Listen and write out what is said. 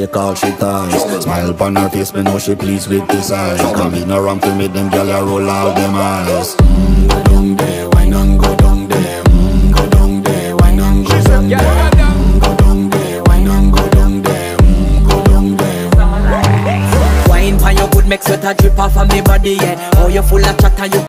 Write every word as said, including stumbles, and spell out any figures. Take all she ties. Smile upon her face, me know she pleased with this eyes. Come in around to meet them, girl, I roll all them eyes. Mmm, go down there, wine and go down there. Mmm, go down there, wine and go down there. Mmm, go down there, wine and go down there. Mmm, go down there. Wine pan your good, make sweat a drip off of me body, yeah. Oh, you full of chatter, you